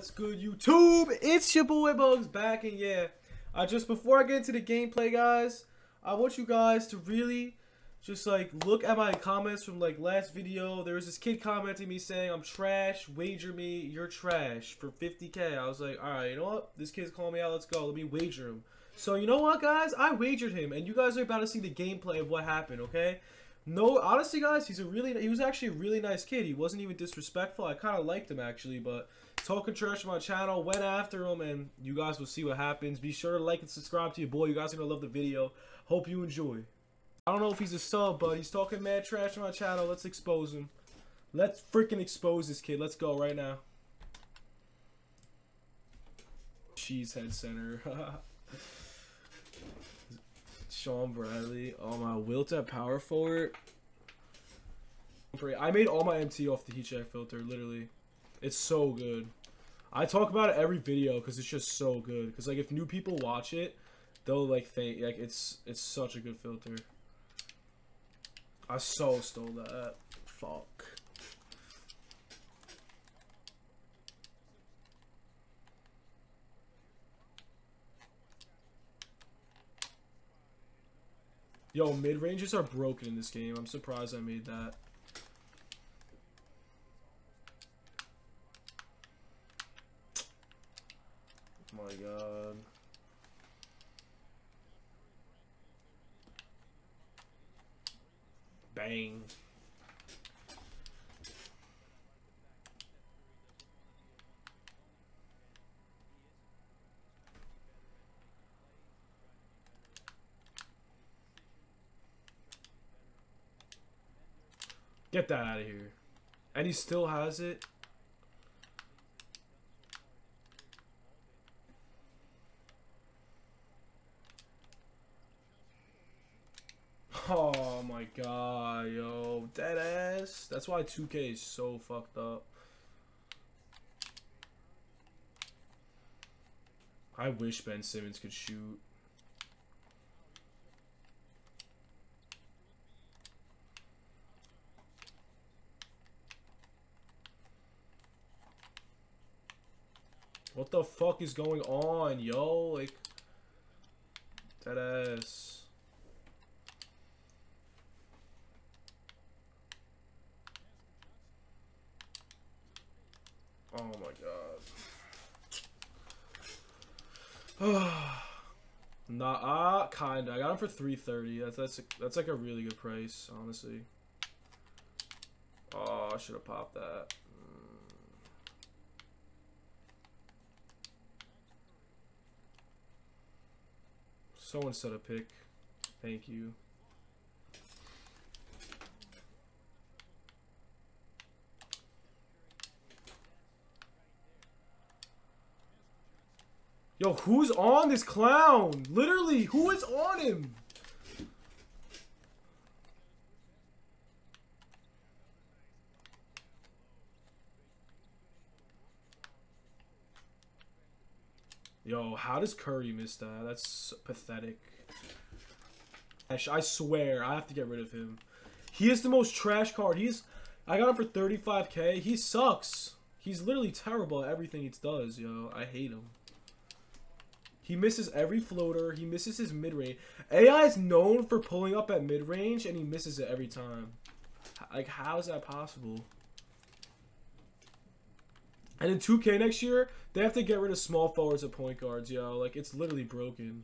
What's good, YouTube? It's your boy Bugs back, and yeah, just before I get into the gameplay, guys, I want you guys to really just like look at my comments from like last video. There was this kid commenting me saying I'm trash, wager me you're trash for 50k. I was like, all right, you know what, this kid's calling me out, let's go, let me wager him. So you know what, guys, I wagered him, and you guys are about to see the gameplay of what happened. Okay, no, honestly, guys, he was actually a really nice kid. He wasn't even disrespectful. I kind of liked him, actually, but talking trash on my channel, went after him, and you guys will see what happens. Be sure to like and subscribe to your boy. You guys are going to love the video. Hope you enjoy. I don't know if he's a sub, but he's talking mad trash on my channel. Let's expose him. Let's freaking expose this kid. Let's go right now. Cheesehead Center. Sean Bradley. Oh my, Wilt at power forward. I made all my MT off the heat check filter, literally. It's so good. I talk about it every video because it's just so good. Because like if new people watch it, they'll like think like it's such a good filter. I so stole that. Fuck. Yo, mid-ranges are broken in this game. I'm surprised I made that. Oh my god. Bang. Get that out of here. And he still has it. Oh my god, yo. Dead ass. That's why 2K is so fucked up. I wish Ben Simmons could shoot. What the fuck is going on, yo? Like, that ass. Oh my god. Nah, kinda. I got him for 330. That's like a really good price, honestly. Oh, I should have popped that. Someone set a pick. Thank you. Yo, who's on this clown? Literally, who is on him? Yo, how does Curry miss that? That's pathetic. I swear, I have to get rid of him. He is the most trash card. I got him for 35k. He sucks. He's literally terrible at everything he does, yo. I hate him. He misses every floater. He misses his mid-range. AI is known for pulling up at mid-range, and he misses it every time. Like, how is that possible? And in 2K next year, they have to get rid of small forwards and point guards, yo. Like, it's literally broken.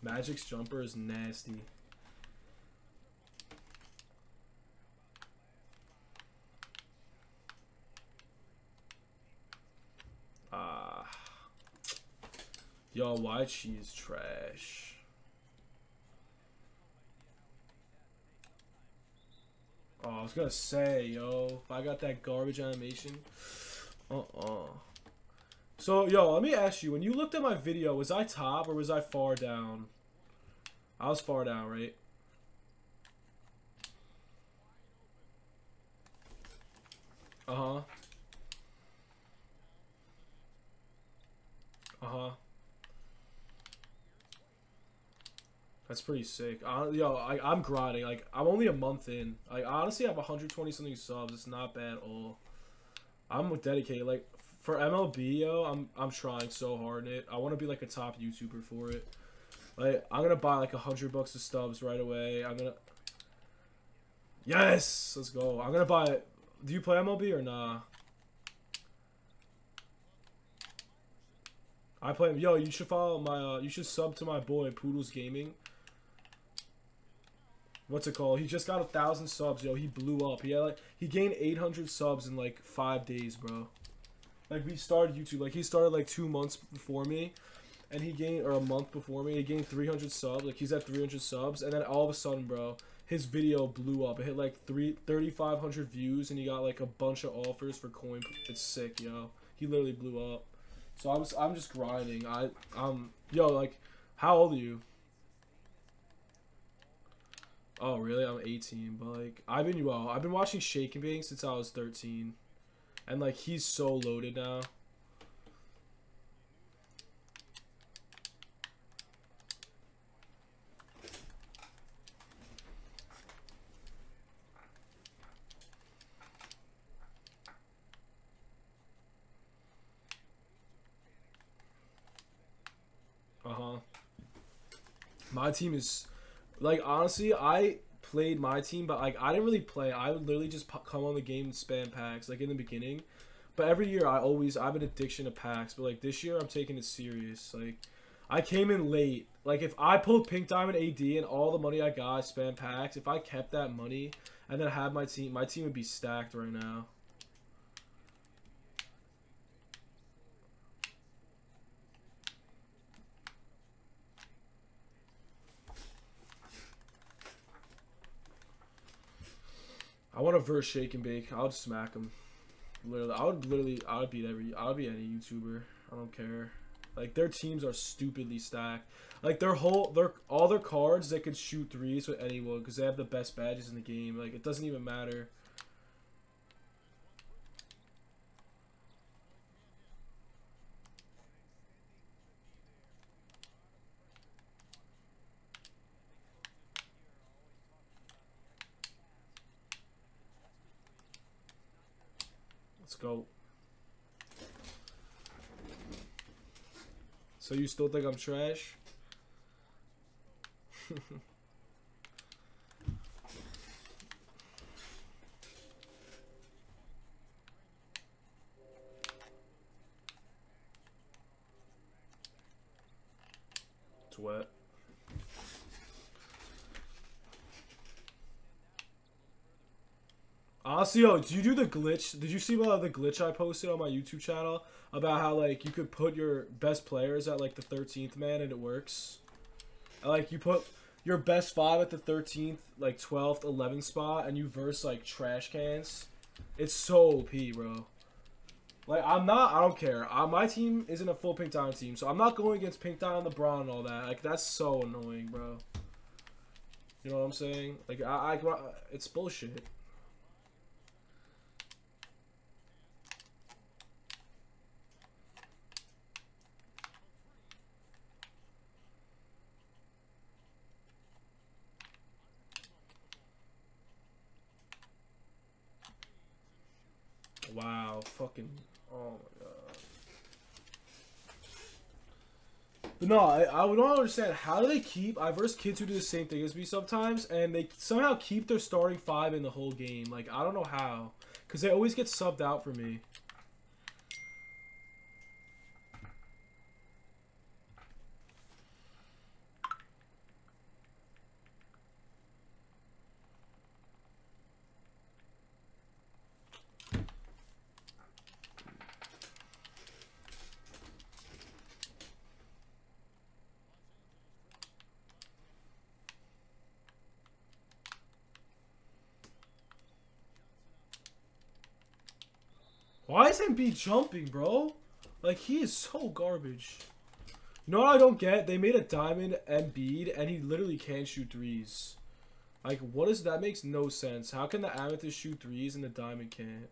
Magic's jumper is nasty. Yo, why she's trash? Oh, I was gonna say, yo, if I got that garbage animation, So, yo, let me ask you, when you looked at my video, was I top or was I far down? I was far down, right? That's pretty sick. Yo, I'm grinding. Like, I'm only a month in. Like, honestly, I have 120-something subs. It's not bad at all. I'm dedicated. Like, for MLB, yo, I'm trying so hard in it. I want to be, like, a top YouTuber for it. Like, I'm going to buy, like, 100 bucks of subs right away. I'm going to... Yes! Let's go. I'm going to buy it. Do you play MLB or nah? I play... Yo, you should follow my... you should sub to my boy, Poodles Gaming. What's it called? He just got 1,000 subs, yo. He blew up. He had, like... He gained 800 subs in, like, 5 days, bro. Like, we started YouTube. Like, he started, like, 2 months before me. And he gained... Or a month before me. He gained 300 subs. Like, he's at 300 subs. And then all of a sudden, bro... His video blew up. It hit like 3,500 views, and he got like a bunch of offers for coin. It's sick, yo. He literally blew up. So I'm just grinding. Yo, like, how old are you? Oh, really? I'm 18, but like, I've been watching Shake and Bake since I was 13, and like, he's so loaded now. My team is, like, honestly, I played my team, but, like, I didn't really play. I would literally just come on the game and spam packs, like, in the beginning. But every year, I have an addiction to packs. But, like, this year, I'm taking it serious. Like, I came in late. Like, if I pulled Pink Diamond AD and all the money I got, I spam packs, if I kept that money and then had my team would be stacked right now. I want to verse Shake and Bake. I would smack him. Literally, I would beat I would beat any YouTuber. I don't care. Like, their teams are stupidly stacked. Like, all their cards, they could shoot threes with anyone because they have the best badges in the game. Like, it doesn't even matter. Go. So you still think I'm trash? It's wet. Honestly, yo, do you do the glitch? Did you see the glitch I posted on my YouTube channel about how, like, you could put your best players at, like, the 13th man and it works? Like, you put your best 5 at the 13th, like, 12th, 11th spot and you verse, like, trash cans. It's so OP, bro. Like, I don't care. My team isn't a full Pink Diamond team, so I'm not going against Pink Diamond, LeBron, and all that. Like, that's so annoying, bro. You know what I'm saying? Like, it's bullshit. Wow, fucking, oh my god. But no, I don't understand, how do they keep, I verse kids who do the same thing as me sometimes, and they somehow keep their starting 5 in the whole game. Like, I don't know how, because they always get subbed out for me. Why is Embiid jumping, bro? Like, he is so garbage. You know what I don't get? They made a diamond Embiid, and he literally can't shoot threes. Like, what is that? Makes no sense. How can the amethyst shoot threes and the diamond can't?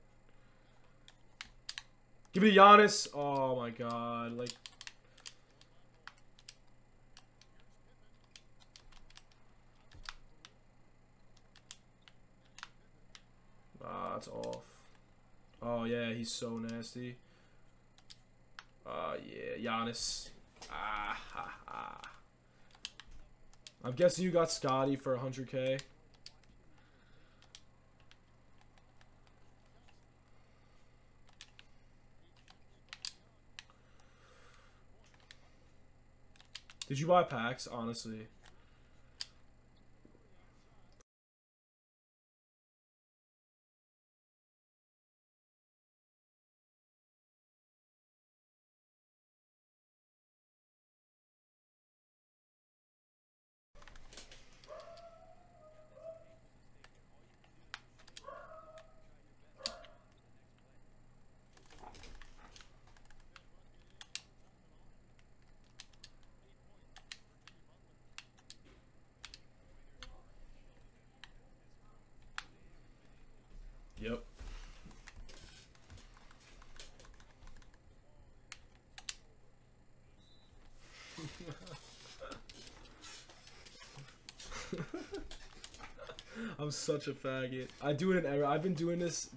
Give me Giannis. Oh my god. Like, Shot's off. Oh, yeah, he's so nasty. Yeah, Giannis. Ah, ha, ha. I'm guessing you got Scottie for 100K. Did you buy packs, honestly? Yep. I'm such a faggot. I do it in error. I've been doing this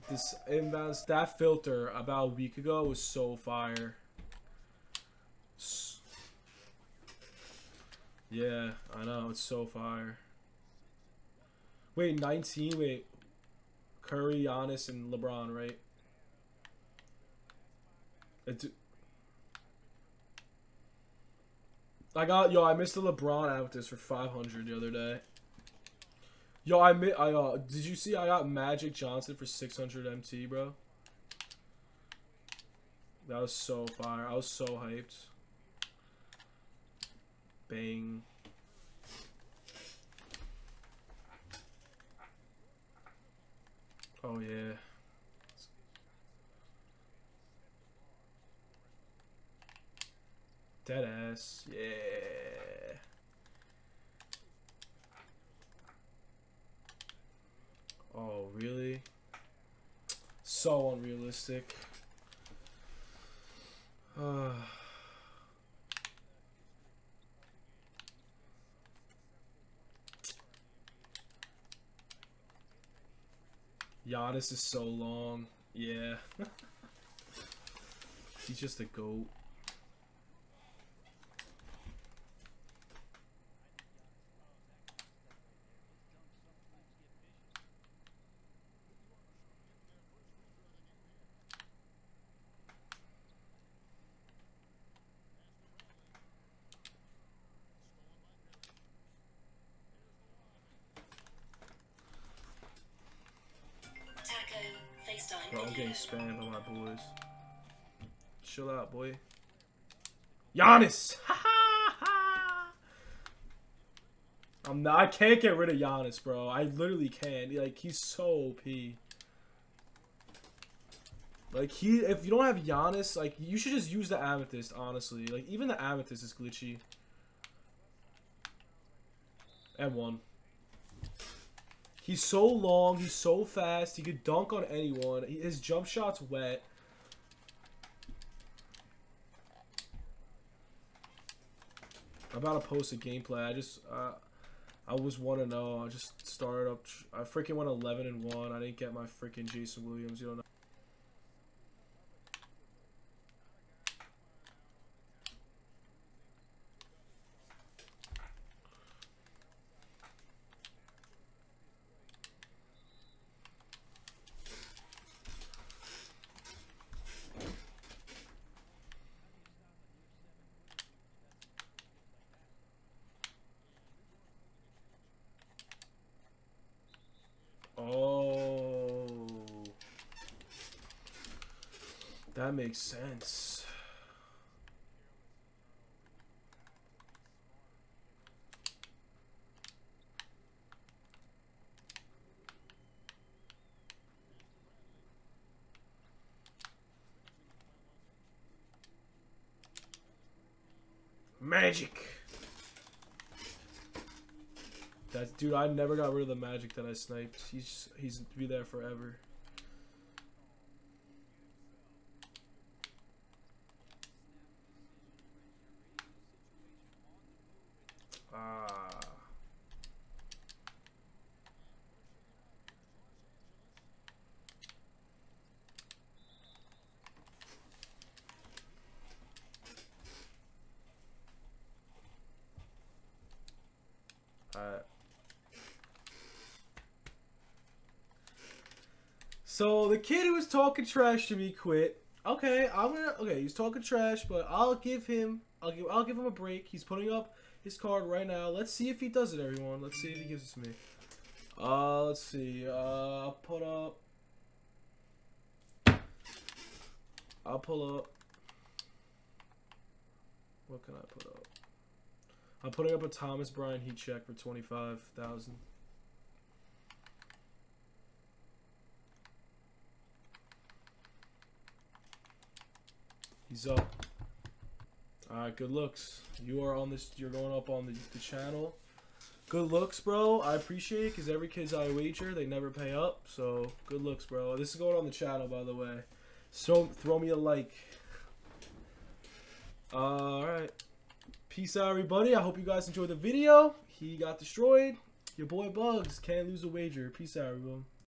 inbound. That filter about a week ago was so fire. Yeah, I know. It's so fire. Wait, 19? Wait. Curry, Giannis, and LeBron, right? I missed the LeBron out this for 500 the other day. Yo, did you see I got Magic Johnson for 600 MT, bro? That was so fire. I was so hyped. Bang. Oh, yeah. Dead ass. Yeah. Oh, really? So unrealistic. Giannis is so long. Yeah. He's just a goat. Bro, I'm getting spammed by my boys. Chill out, boy. Giannis! I can't get rid of Giannis, bro. I literally can't. Like, he's so OP. Like, if you don't have Giannis, like, you should just use the Amethyst, honestly. Like, even the Amethyst is glitchy. And one. He's so long. He's so fast. He could dunk on anyone. His jump shot's wet. I'm about to post a gameplay. I was 1-0. I just started up. I freaking went 11-1. I didn't get my freaking Jason Williams. You don't know. That makes sense. Magic. That dude, I never got rid of the Magic that I sniped. He's to be there forever. So the kid who was talking trash to me quit. Okay, he's talking trash, but I'll give him a break. He's putting up his card right now. Let's see if he does it, everyone. Let's see if he gives it to me. Let's see. I'll pull up. What can I put up? I'm putting up a Thomas Bryant heat check for 25,000. He's up. Alright, good looks. You are on this. You're going up on the channel. Good looks, bro. I appreciate it, because every kid's I wager, they never pay up. So, good looks, bro. This is going on the channel, by the way. So, throw me a like. Alright. Peace out, everybody. I hope you guys enjoyed the video. He got destroyed. Your boy Bugs can't lose a wager. Peace out, everyone.